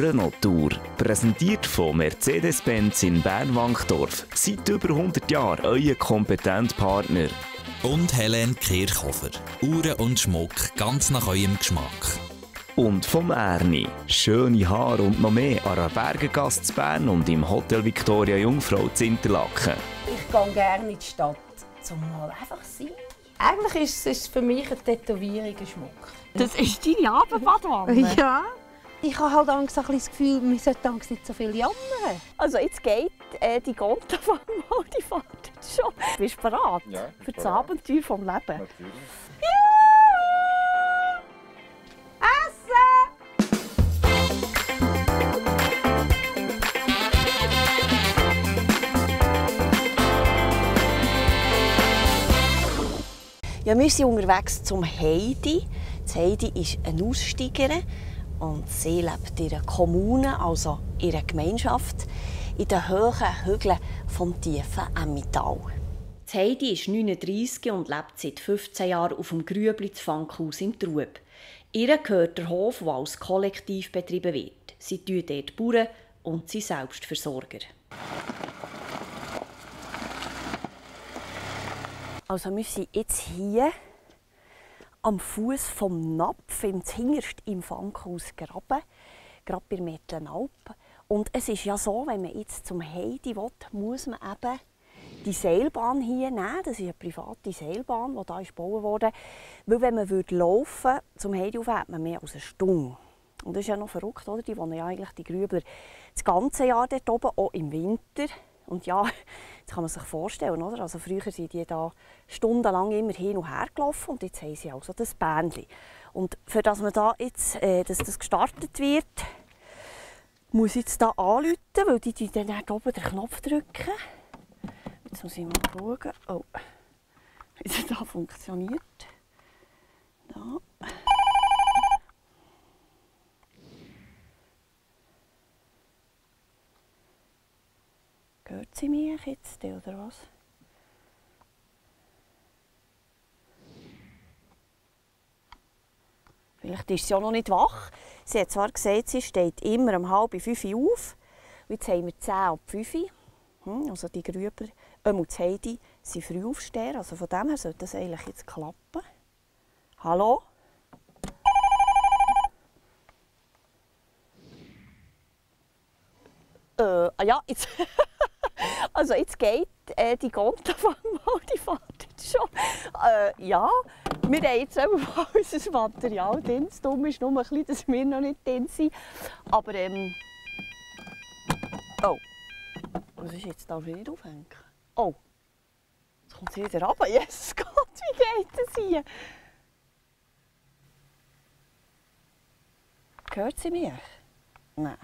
Renaud Tour. Präsentiert von Mercedes-Benz in Bern-Wankdorf. Seit über 100 Jahren euer kompetenter Partner. Und Helene Kirchhofer. Uhren und Schmuck ganz nach eurem Geschmack. Und vom Ernie. Schöne Haare und noch mehr an der Bergengasse zu Bern und im Hotel Victoria Jungfrau zu Interlaken. Ich gehe gerne in die Stadt, um mal einfach zu sein. Eigentlich ist es für mich eine Tätowierung, ein Schmuck. Das ist deine Abendbadwanne? Ja. Ich habe halt ein bisschen das Gefühl, wir sollten nicht so viel jammern. Also jetzt geht die Gondel auf einmal, die fährt jetzt schon. Du bist bereit für das Abenteuer vom Leben. Natürlich. Ja, wir sind unterwegs zum Heidi. Das Heidi ist eine Aussteigerin und sie lebt in einer Kommune, also in einer Gemeinschaft, in den hohen Hügeln des tiefen Emmental. Das Heidi ist 39 und lebt seit 15 Jahren auf dem Grüebli-Fankhaus im Trub. Ihr gehört der Hof, der als Kollektiv betrieben wird. Sie tun dort Bauern und sie Selbstversorger. Also wir sind jetzt hier am Fuß vom Napf, hinterst im Funkhaus Graben, gerade bei Mettenalp. Und es ist ja so, wenn man jetzt zum Heidi will, muss man eben die Seilbahn hier nehmen. Das ist eine private Seilbahn, die hier gebaut wurde. Weil wenn man laufen zum Heidi rauf, hat man mehr als eine Stunde. Und das ist ja noch verrückt, oder? Die wohnen ja eigentlich, die Grübler, das ganze Jahr dort oben, auch im Winter. Und ja, das kann man sich vorstellen, oder? Also früher sind die da stundenlang immer hin und her gelaufen und jetzt haben sie auch so das Bähnchen. Und für das man da jetzt, dass das gestartet wird, muss ich jetzt da anrufen, weil die dann hier oben den Knopf drücken. Jetzt muss ich mal schauen, oh, wie das da funktioniert. Da. Hört sie mich jetzt oder was? Vielleicht ist sie auch noch nicht wach. Sie hat zwar gesagt, sie steht immer um 4:30 auf. Jetzt haben wir 4:50. Also die Grübler, und Heidi, sind früh aufstehen. Also von dem her sollte das eigentlich jetzt klappen. Hallo? Ja, jetzt... Also jetzt geht die Gondel auf einmal, die fährt jetzt schon. Ja, wir haben jetzt auch unser Material drin. Das Dumme ist nur ein bisschen, dass wir noch nicht drin sind. Aber oh, was ist jetzt da wieder aufhängen? Oh, jetzt kommt sie wieder runter. Jesus Gott, wie geht das hier? Hört sie mich? Nein.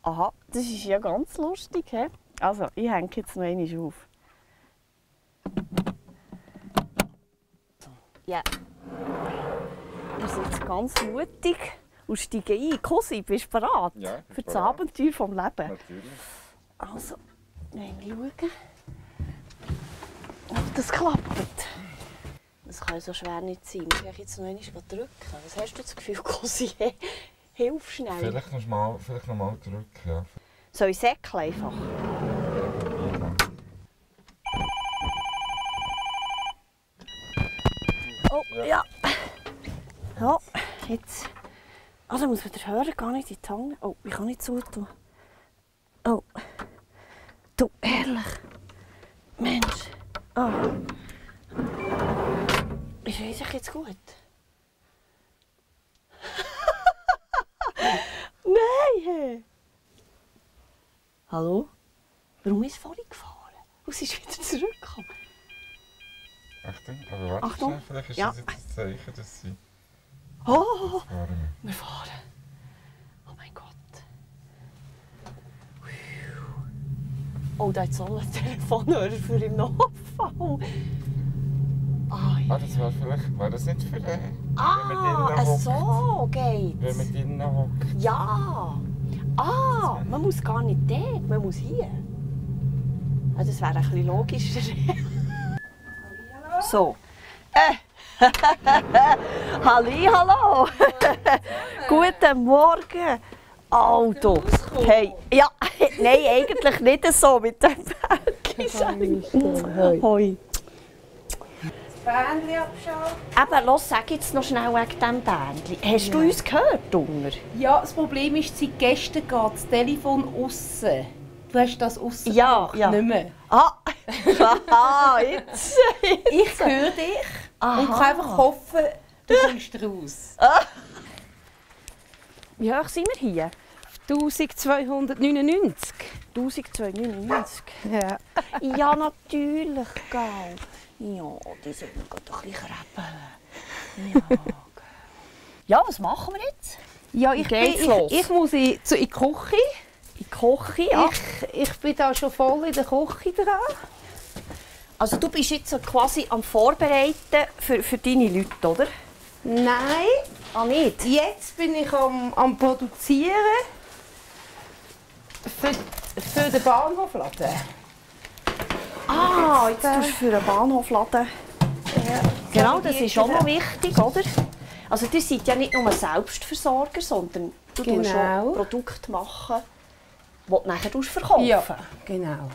Aha, das ist ja ganz lustig. He? Also, ich hänge jetzt noch einmal auf. Ja. Wir sind jetzt ganz mutig und steigen ein. Cosi, bist du bereit? Ja, für das Abenteuer vom Leben? Natürlich. Also, wenn wir schauen, ob das klappt. Das kann so schwer nicht sein. Ich muss jetzt noch einmal drücken. Was hast du das Gefühl, Cosi? Hilf schnell. Vielleicht noch mal zurück. Ja. So in Säckchen einfach. Oh, ja. So, jetzt. Also muss man den Hörer gar nicht in die Hand. Oh, ich kann nicht zutun. Oh. Du, ehrlich. Mensch. Oh. Ist es jetzt gut? Nein! Hallo? Warum ist es vorhin gefahren? Und sie ist wieder zurückgekommen. Achtung, aber warte schnell, vielleicht ist das jetzt ein Zeichen, dass sie... Oh! Wir fahren. Oh mein Gott. Oh, da hat so ein Telefonhörer für den Notfall. Ah, das war vielleicht, war das nicht für den? Ah, so geht's. Wenn man drinnen hockt. Ja. Ah, man muss gar nicht dort, man muss hier. Das wäre ein bisschen logischer. So. Halli, hallo! Guten Morgen! Auto. Hey, ja, nein, eigentlich nicht so mit dem Berg. Hoi. Das Bändchen abschauen. Eben, los, sag jetzt noch schnell wegen dem Bändchen. Hast du uns gehört, Unger? Ja, das Problem ist, seit gestern geht das Telefon aussen. Du hast das aussen nicht mehr. Ah, jetzt. Ich höre dich und kann einfach hoffen, du kommst raus. Wie hoch sind wir hier? 1299. 1299? Ja. Ja, natürlich, gell. Ja, die sind mir gerade ein bisschen kreppeln. Ja. Ja, was machen wir jetzt? Ja, ich muss in die Küche. In die Küche, ja. Ich bin da schon voll in der Küche dran. Also du bist jetzt so quasi am Vorbereiten für deine Leute, oder? Nein. Ah, nicht? Jetzt bin ich am Produzieren für den Bahnhofladen. Ah, jetzt tust du für den Bahnhofladen. Ja, genau, das ist auch noch wichtig, oder? Also du seid ja nicht nur Selbstversorger, sondern du tust schon Produkte machen, die du nachher verkaufen. Ja, genau.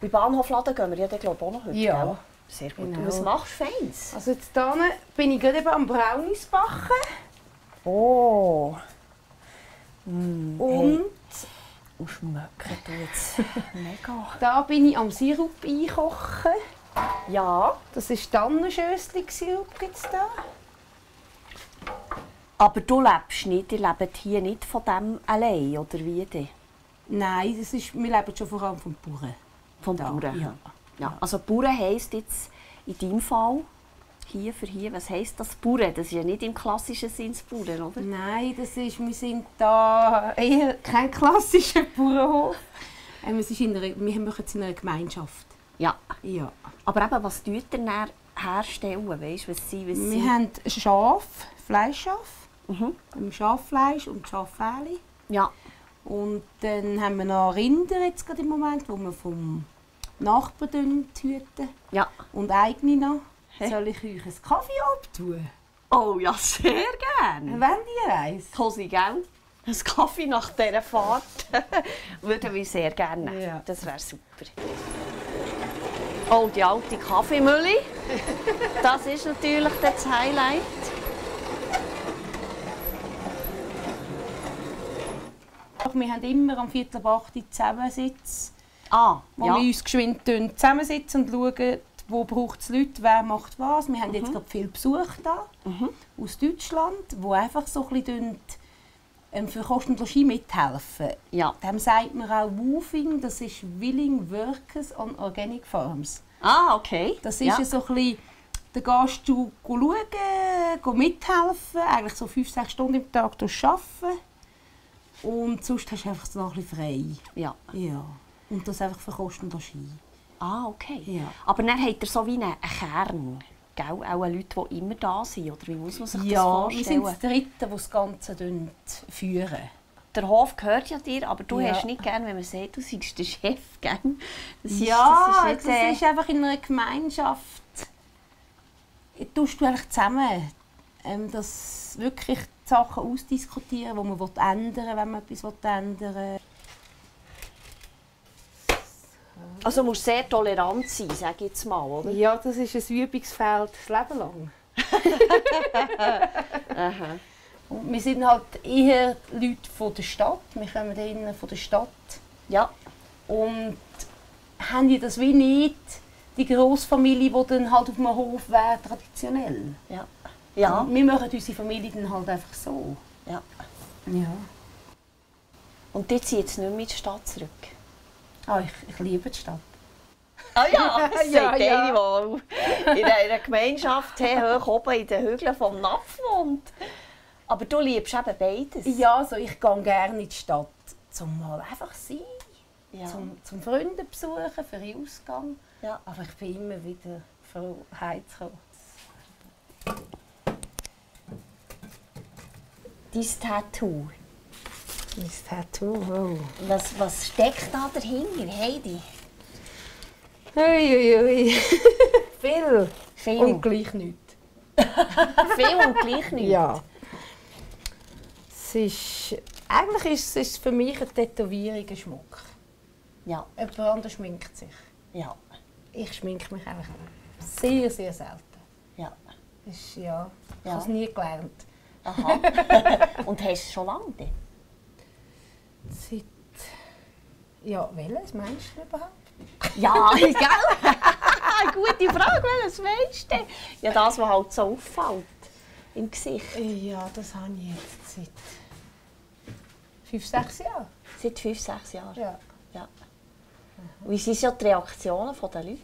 Bei Bahnhofladen gehen wir ja, glaube ich, auch noch heute. Ja. Gell? Sehr gut. Genau. Und was machst du feins? Also jetzt hier bin ich gerade eben am Brownies backen. Oh. Mm, und schmecken tut's mega. Da bin ich am Sirup einkochen. Ja. Das war Tannenschössli-Sirup jetzt da. Aber du lebst nicht, ihr lebt hier nicht von dem allein, oder wie denn? Nein, das ist, wir leben schon vor allem vom Bauern. Vom Bauern, ja. Ja, also Bauern heisst jetzt in deinem Fall, hier für hier, was heisst das Bauern? Das ist ja nicht im klassischen Sinn Bauern, oder? Nein, das ist, wir sind da eher kein klassischer Bauernhof. Wir machen es in einer Gemeinschaft. Ja. Ja. Aber eben, was tut ihr dann herstellen? Weißt, was sie? Wir haben Schaf, Fleischschaf, Schaffleisch und Schaffähle. Ja. Und dann haben wir noch Rinder jetzt gerade im Moment, wo wir vom Nachbarn hüten. Ja. Und eigene noch. Hey. Soll ich euch einen Kaffee abtun? Oh ja, sehr gerne. Wenn ihr eins? Kosi, gell? Ein Kaffee nach dieser Fahrt würden wir sehr gerne nehmen. Ja. Das wäre super. Oh, die alte Kaffeemühle. Das ist natürlich das Highlight. Wir haben immer am 7:45 Uhr Zusammensitz. Ah, wo wir uns geschwind zusammensitzen und schauen, wo braucht es Leute, wer macht was. Wir haben jetzt gerade viel Besuch da aus Deutschland, wo einfach so ein bisschen für Kost und Logis mithelfen. Ja. Dem sagt man auch Woofing, das ist Willing Workers on Organic Farms. Ah, okay. Das ist ja so ein bisschen, da gehst du schauen, mithelfen, eigentlich so 5-6 Stunden am Tag arbeiten. Und sonst hast du einfach so ein bisschen frei. Ja. Ja. Und das einfach für Kosten und Logis. Ah, okay. Ja. Aber dann habt ihr so wie einen Kern, gell? Auch Leute, die immer da sind, oder wie muss man sich das vorstellen? Ja, wir sind die Dritten, die das Ganze führen. Der Hof gehört ja dir, aber du hast nicht gern, wenn man sagt, du seist der Chef, gell? Das ist einfach in einer Gemeinschaft. Tust du eigentlich zusammen, dass wirklich die Sachen ausdiskutieren, die man ändern will, wenn man etwas ändern will. Also musst sehr tolerant sein, sag ich jetzt mal, oder? Ja, das ist ein Übungsfeld das Leben lang. Aha. Und wir sind halt eher Leute von der Stadt, wir kommen da innen von der Stadt. Ja. Und haben die das wie nicht, die Grossfamilie, die dann halt auf einem Hof wäre, traditionell. Ja. Ja. Und wir machen unsere Familie dann halt einfach so. Ja. Ja. Und die ziehen jetzt nicht mehr in die Stadt zurück? Oh, ich liebe die Stadt. Ah ja, das ist eine, die in einer Gemeinschaft hoch oben in den Hügeln vom Napf wohnt. Aber du liebst eben beides. Ja, also ich gehe gerne in die Stadt, um mal einfach zu sein, zum Freunde besuchen, für den Ausgang. Ja. Aber ich bin immer wieder froh, heimzukommen. Dein Tattoo. Mein Tattoo, wow. Was steckt da dahinter, Heidi? Uiuiui. Viel. Und gleich nichts. Viel und gleich nichts. Ja. Es ist, eigentlich ist es für mich eine Tätowierung, ein Schmuck. Ja. Jemand anders schminkt sich. Ja. Ich schminke mich einfach sehr, sehr selten. Ja. Ist, ja. Ich habe es nie gelernt. Aha. Und hast du es schon lange? Seit... Ja, welches meinst du überhaupt? Ja, gell? Gute Frage, welches meinst du? Ja, das, was halt so auffällt im Gesicht. Ja, das habe ich jetzt seit 5, 6 Jahren. Seit 5, 6 Jahren? Ja. Ja. Wie sind ja die Reaktionen der Leute?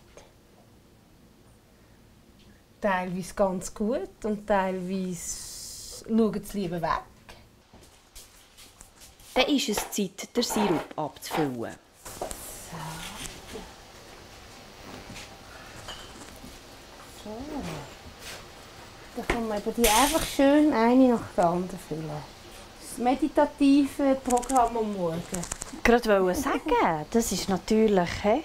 Teilweise ganz gut und teilweise schauen sie lieber weg. Dann ist es Zeit, den Sirup abzufüllen. So. Dann kann man die einfach schön eine nach der anderen füllen. Das meditative Programm am Morgen. Gerade wollte sagen, das ist natürlich. He?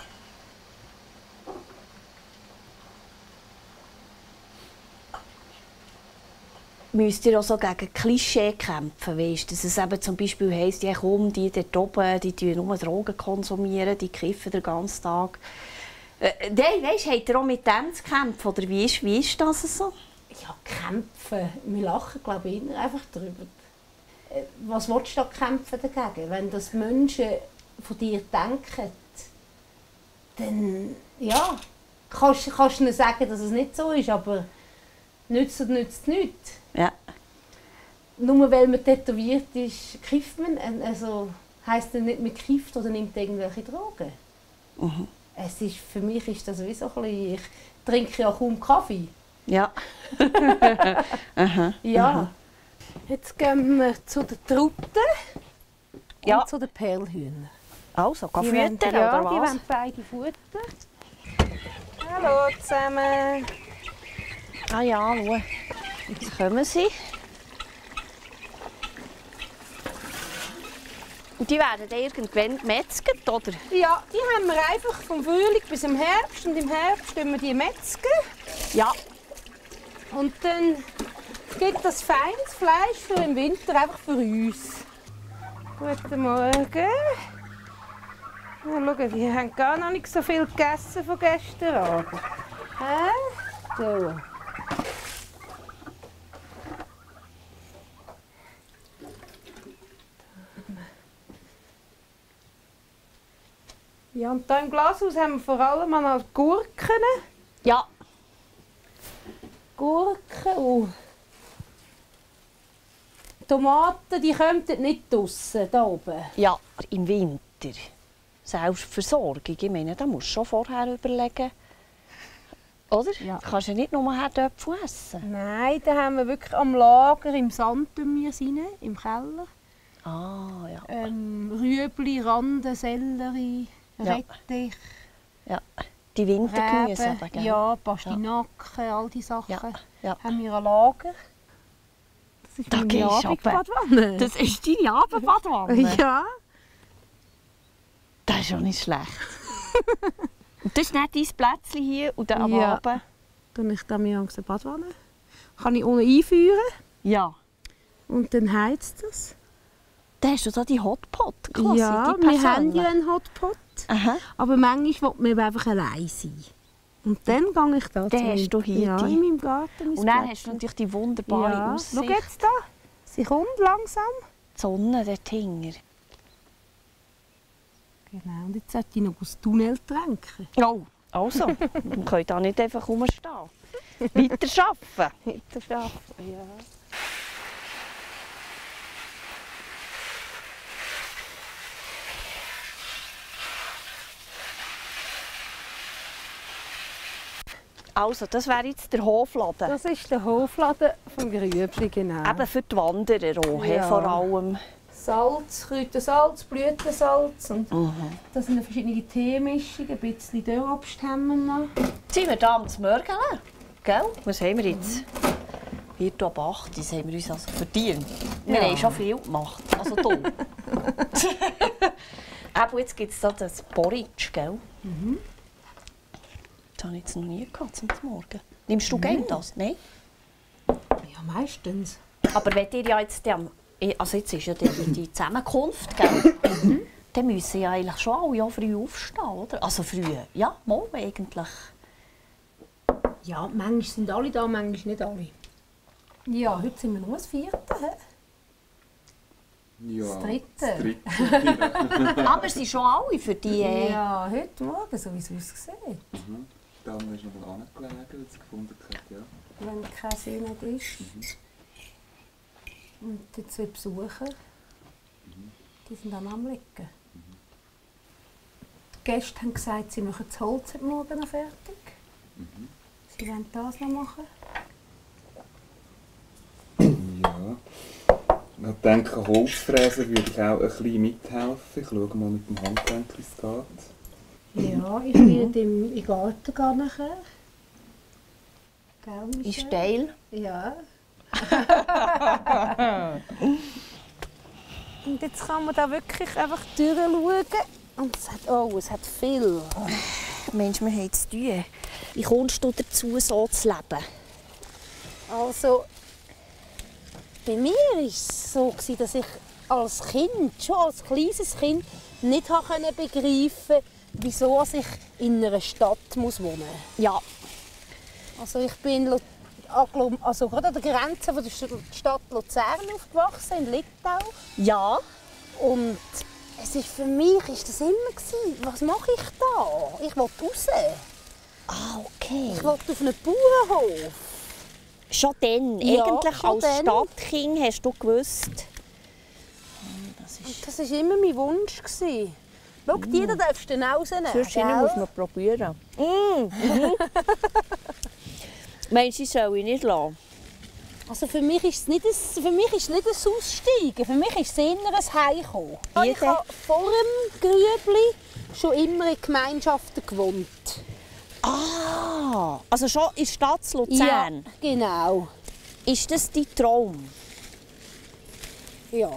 Müsst ihr auch so gegen Klischee kämpfen, weißt? Dass es eben zum Beispiel heisst, ja, komm, die dort oben, die nur Drogen konsumieren, die kiffen den ganzen Tag. Nein, weißt, habt ihr auch mit dem zu kämpfen, oder wie ist das so? Ja, kämpfen. Wir lachen, glaube ich, einfach darüber. Was willst du da kämpfen dagegen? Wenn das Menschen von dir denken, dann ja, kannst du ihnen sagen, dass es nicht so ist, aber nützt und nützt nichts. Ja. Nur weil man tätowiert ist, kifft man. Also heisst das nicht, man kifft oder nimmt irgendwelche Drogen. Mhm. Es ist, für mich ist das wie so ein bisschen, ich trinke ja kaum Kaffee. Ja. Aha. Ja. Aha. Jetzt gehen wir zu den Truten und zu den Perlhühnern. Also, kann füttern, oder was? Die wollen beide futtern. Hallo zusammen. Ah ja, schau. Jetzt kommen sie. Und die werden irgendwann gemetzget, oder? Ja, die haben wir einfach vom Frühling bis im Herbst. Und im Herbst metzen wir die. Ja. Und dann gibt das feines Fleisch für im Winter einfach für uns. Guten Morgen. Ja, schau, wir haben gar noch nicht so viel gegessen von gestern Abend. So. Ja, und hier im Glashaus haben wir vor allem noch Gurken. Ja. Gurken und Tomaten, die kommen nicht draussen, hier oben. Ja, im Winter. Selbstversorgung, ich meine, da musst du schon vorher überlegen. Oder? Ja. Du kannst ja nicht nur Herdöpfel essen. Nein, da haben wir wirklich am Lager, im Sand rein, im Keller. Ah, ja. Rüebli, Rande, Sellerie, Rettich. Ja. Ja. Die Wintergemüse. Ja, Pastinaken, all diese Sachen haben wir am Lager. Das ist meine Abendbadwanne. Das ist deine Abendbadwanne? Ja. Das ist ja nicht schlecht. Und das ist nicht dein Plätzchen hier und am Abend? Dann ich da mir Angst eine Badwanne. Kann ich ohne einführen? Ja. Und dann heizt es. Da hast du da die Hotpot, klasse, ja, die wir haben ja einen Hotpot. Aha. Aber manchmal will man einfach allein sein. Und dann gehe ich da zu hast du hier in meinem Garten. Und dann hast du natürlich die wunderbare Aussicht. Schau jetzt da, sie kommt langsam. Die Sonne, der Tinger. Genau, und jetzt sollte ich noch aus dem Tunnel tränken. Oh, also, man kann da nicht einfach rumstehen. Weiterarbeiten. Weiterarbeiten, ja. Also, das wäre jetzt der Hofladen. Das ist der Hofladen vom Grüebli, genau. Eben für die Wanderer auch, vor allem. Salz, Kräutersalz, Blütensalz. Und das sind verschiedene Teemischungen, ein bisschen Dörrobsthemmen noch. Jetzt sind wir hier am Zmörgeln, gell? Was haben wir jetzt? Viertel ab 8, das haben wir uns also verdient. Wir haben schon viel gemacht, also toll. Aber jetzt gibt es da das Porridge, gell? Mhm. Das habe ich jetzt noch nie gehabt, zum Morgen. Nimmst du gerne das? Nein? meistens. Aber wenn ihr ja jetzt dann, also jetzt ist ja die Zusammenkunft, gell? Dann müssen ja eigentlich schon alle ja früh aufstehen, oder? Also früh, ja, morgen eigentlich. Ja, manchmal sind alle da, manchmal nicht alle. Ja, heute sind wir nur das Vierte. Ja, das Dritte. Aber sie sind schon alle für die... Ja, heute Morgen, so wie es aussieht. Mhm. Da haben wir noch mal angelegt, weil sie gefunden hat, ja. Wenn kein See nicht ist. Mhm. Und die zwei Besucher, die sind dann am Liegen. Die Gäste haben gesagt, sie machen das Holz am Morgen noch fertig. Mhm. Sie wollen das noch machen. Ja. Ich denke, Holzfräsen würde ich auch ein bisschen mithelfen. Ich schaue mal mit dem Handgelenk, wie es geht. Ja, ich werde im Garten gehen nachher. Gell, ist steil. Ja. Und jetzt kann man da wirklich einfach durchschauen. Und es hat, oh, es hat viel. Mensch, wir haben zu tun. Wie kommst du dazu, so zu leben? Also, bei mir war es so, dass ich als Kind, schon als kleines Kind, nicht begreifen konnte, wieso ich in einer Stadt wohnen muss. Ja. Also ich bin gerade an der Grenze von der Stadt Luzern aufgewachsen, in Littau. Ja. Und es ist für mich ist das immer gewesen, was mache ich da? Ich will raus. Ah, okay. Ich will auf einen Bauernhof. Schon dann, ja, eigentlich schon als Stadtkind hast du gewusst. Das war immer mein Wunsch. Schau, jeder darfst du rausnehmen. Sonst musst du probieren. Meinst du, ich soll ihn nicht lassen? Also für mich ist es nicht ein Aussteigen, für mich ist es eher ein Heimkommen. Ich habe vor dem Grüebli schon immer in Gemeinschaften gewohnt. Ah, also schon in der Stadt Luzern? Ja, genau. Ist das dein Traum? Ja.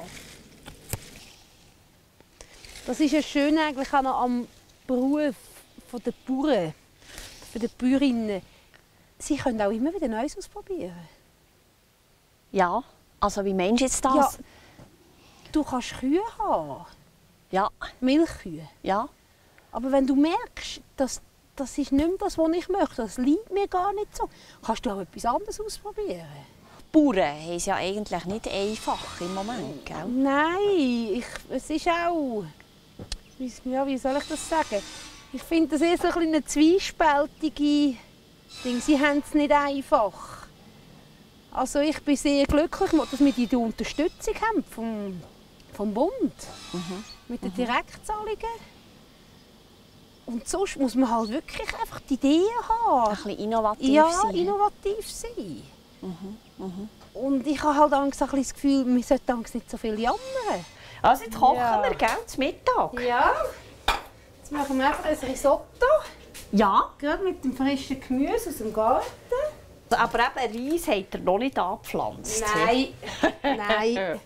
Das ist ja schön eigentlich auch noch am Beruf der Bauern, der Bäuerinnen. Sie können auch immer wieder Neues ausprobieren. Ja, also wie meinst du jetzt das? Ja, du kannst Kühe haben. Ja. Milchkühe. Ja. Aber wenn du merkst, dass das ist nicht mehr das, was ich möchte, das liegt mir gar nicht so, kannst du auch etwas anderes ausprobieren. Bauern haben es ja eigentlich nicht einfach im Moment, gell? Nein, es ist auch... Ja, wie soll ich das sagen? Ich finde das eher so eine zwiespältige Ding. Sie haben es nicht einfach. Also ich bin sehr glücklich, dass wir die Unterstützung haben vom Bund. Mhm. Mit den Direktzahlungen. Und sonst muss man halt wirklich einfach die Ideen haben. Ein bisschen innovativ sein. Ja, innovativ sein. Mhm. Mhm. Und ich habe halt Angst, ein bisschen das Gefühl, man sollte Angst nicht so viel jammern. Also jetzt kochen wir, gell, zum Mittag. Ja. Jetzt machen wir einfach ein Risotto. Ja. Gerade mit dem frischen Gemüse aus dem Garten. Aber eben Reis hat er noch nicht angepflanzt. Nein. Nein.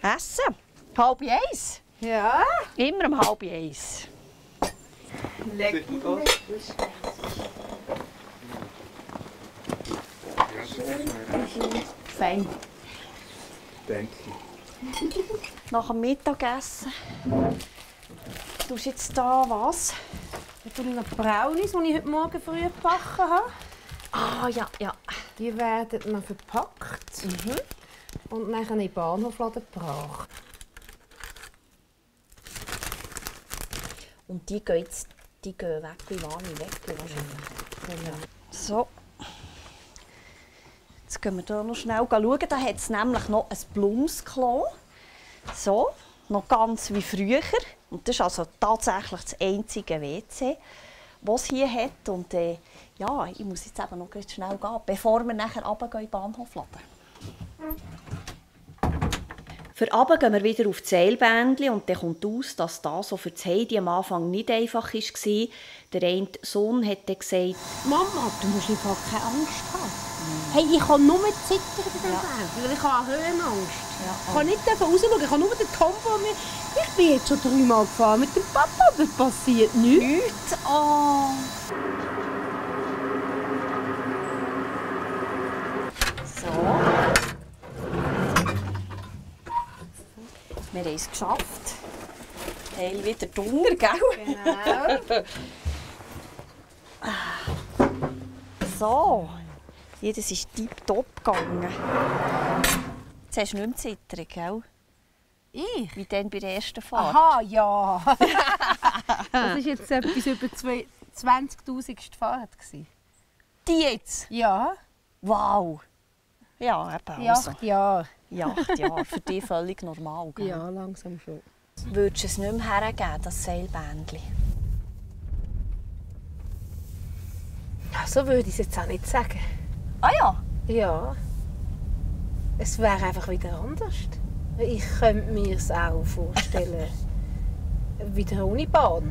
Essen. Halb eins. Ja. Immer um halb eins. Lecker. Fein. Danke. Nach dem Mittagessen. Du hast jetzt hier was? Da tue ich noch Brownies, die ich heute Morgen früh gebacken habe. Ah, ja, ja. Die werden noch verpackt. Mhm. Und dann in den Bahnhof gebracht. Und die gehen, weg wie warme Wecker wahrscheinlich. Ja. So. Jetzt gehen wir hier noch schnell schauen. Da hat es nämlich noch ein Blumsklo. So, noch ganz wie früher. Und das ist also tatsächlich das einzige WC, was es hier hat. Und ja, ich muss jetzt eben noch schnell gehen, bevor wir nachher runter gehen in den Bahnhof laden. Für Abend gehen wir wieder auf das Seilbändchen und dann kommt aus, dass das so für die Heidi am Anfang nicht einfach war. Der eine Sohn hat gesagt: Mama, du musst einfach keine Angst haben. Hey, ich kann nur zittern bei dem Auto, weil ich habe Höhenangst. Ja, ich kann nicht einfach rausschauen, ich kann nur den Kombo an mir. Ich bin jetzt schon 3 Mal gefahren mit dem Papa, aber passiert nichts. Nichts? Oh. So. Wir haben es geschafft. Teil wieder drunter, gell? Genau. So. Jedes ist tiptop gegangen. Jetzt hast du nicht mehr Zitterung, gell? Ich? Wie dann bei der ersten Fahrt. Aha, ja. Das war jetzt etwas über 20.000. Fahrt. Die jetzt? Ja. Wow. Ja, eben. In 8 Jahren. In 8 Jahren. Für dich völlig normal, gell? Ja, langsam schon. Würdest du es nicht mehr hergeben, das Seilbändchen? So würde ich es jetzt auch nicht sagen. Ah ja? Ja. Es wäre einfach wieder anders. Ich könnte mir es auch vorstellen, wieder ohne Bahn.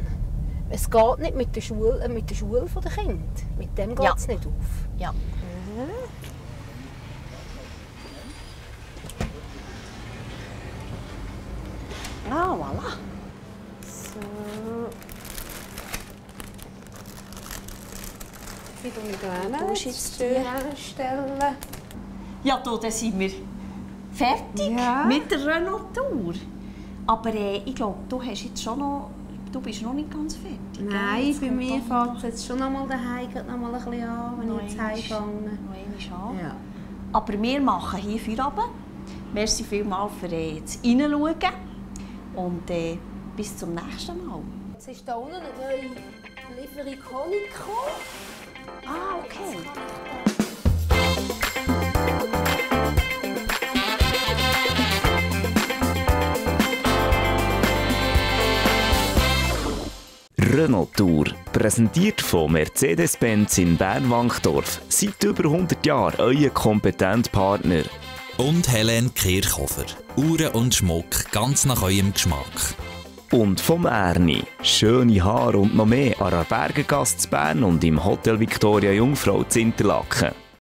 Es geht nicht mit der Schule, mit der Schule der Kinder. Mit dem geht es nicht auf. Ja. Mhm. Ah, voilà. So. Ja, dann sind wir fertig mit der Renaud Tour. Aber ich glaube, du bist noch nicht ganz fertig. Nein, bei mir fängt es jetzt schon noch mal daheim noch ein bisschen an, wenn ich jetzt heimgehe. Ja. Aber wir machen hier Feierabend. Merci vielmals für das Reinschauen. Und bis zum nächsten Mal. Jetzt ist da unten eine neue Lieferung Honig gekommen. Ah, okay. Renaud Tour, präsentiert von Mercedes-Benz in Bern-Wankdorf. Seit über 100 Jahren euer kompetenter Partner. Und Helene Kirchhofer, Uhren und Schmuck ganz nach eurem Geschmack. Und vom Ernie. Schöne Haare und noch mehr an der Bergengasse in Bern und im Hotel Victoria Jungfrau in Interlaken.